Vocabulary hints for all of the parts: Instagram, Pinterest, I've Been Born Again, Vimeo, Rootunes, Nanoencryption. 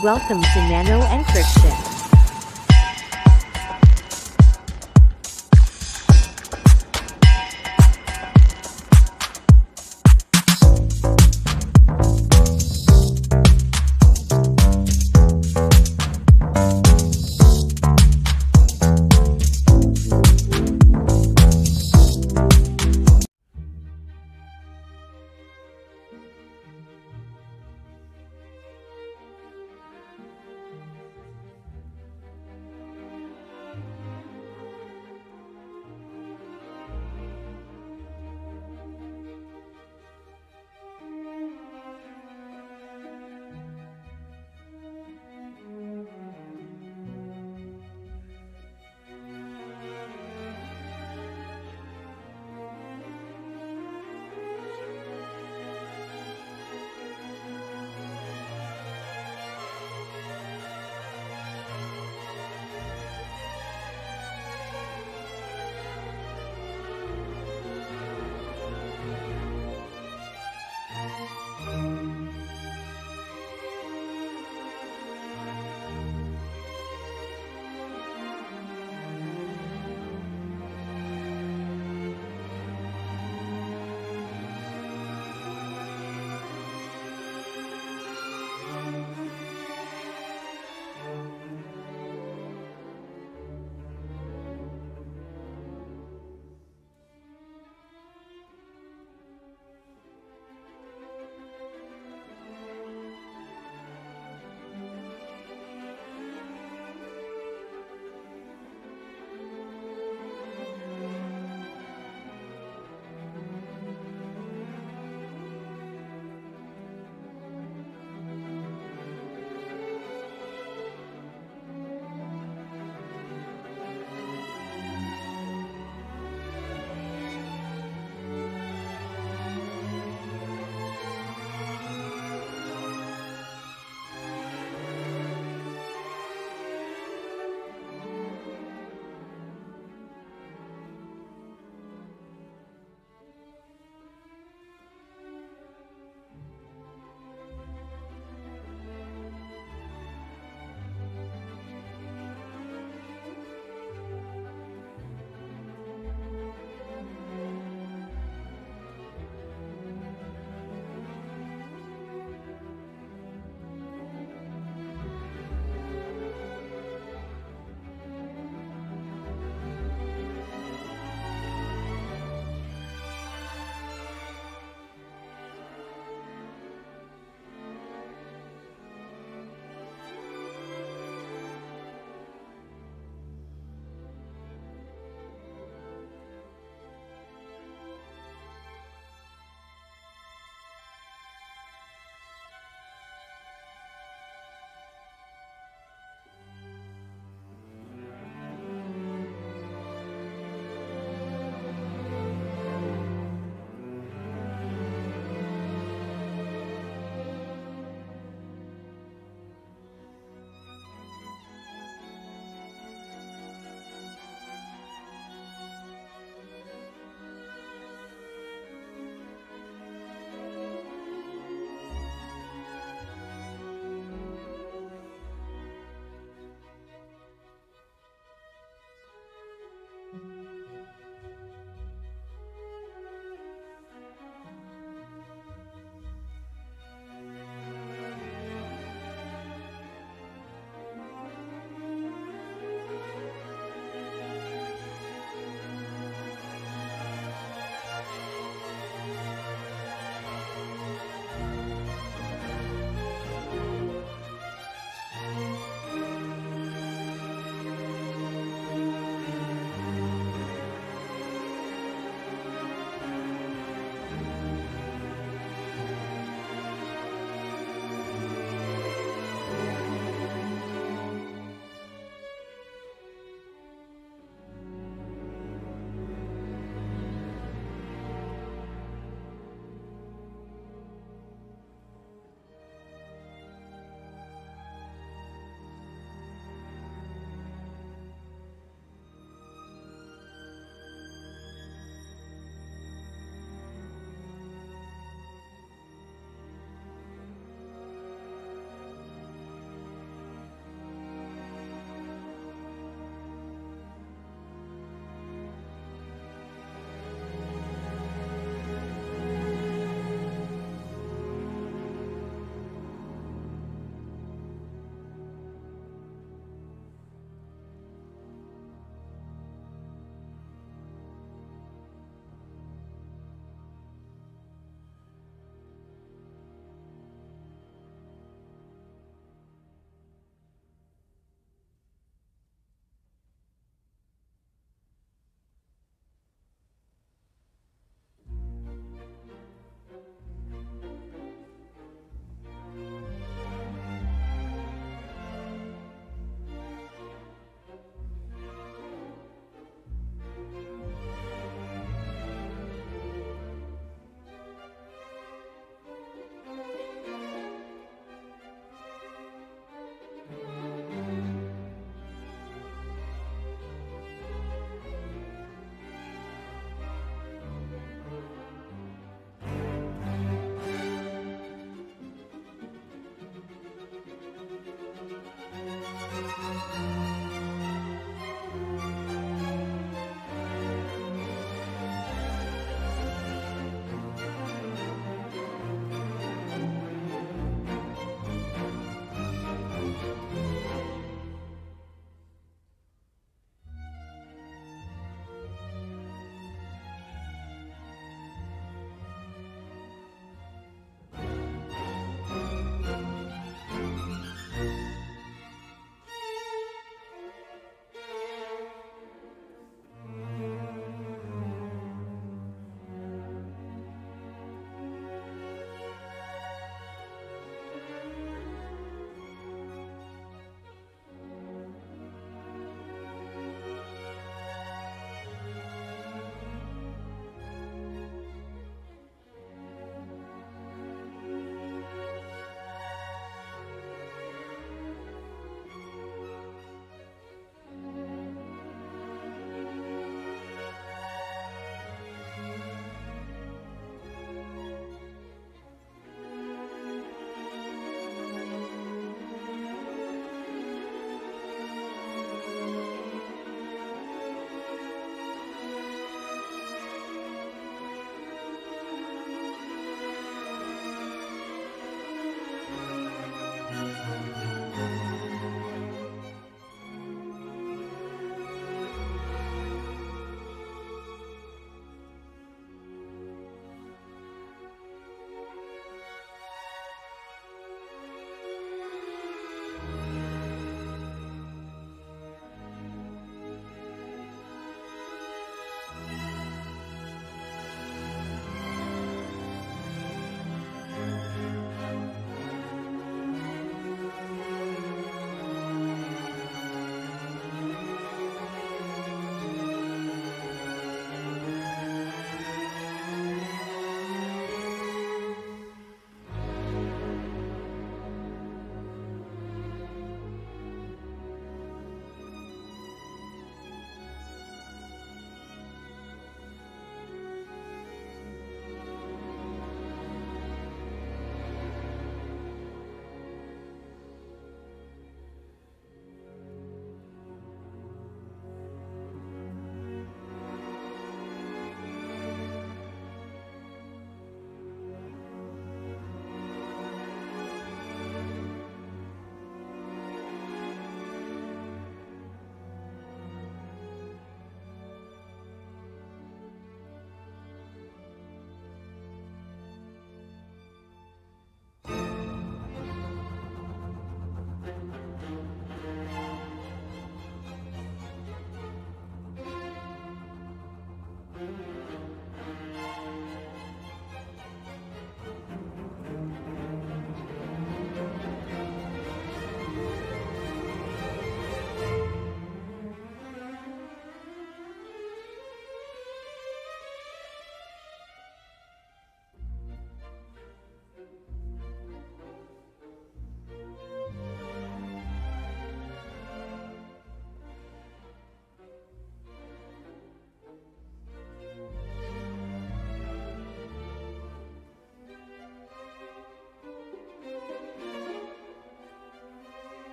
Welcome to Nanoencryption.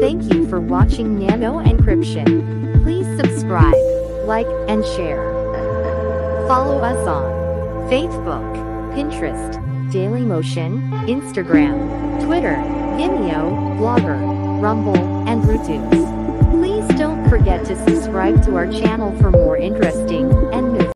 Thank you for watching Nanoencryption. Please subscribe, like, and share. Follow us on Facebook, Pinterest, Dailymotion, Instagram, Twitter, Vimeo, Blogger, Rumble, and Rootunes. Please don't forget to subscribe to our channel for more interesting and new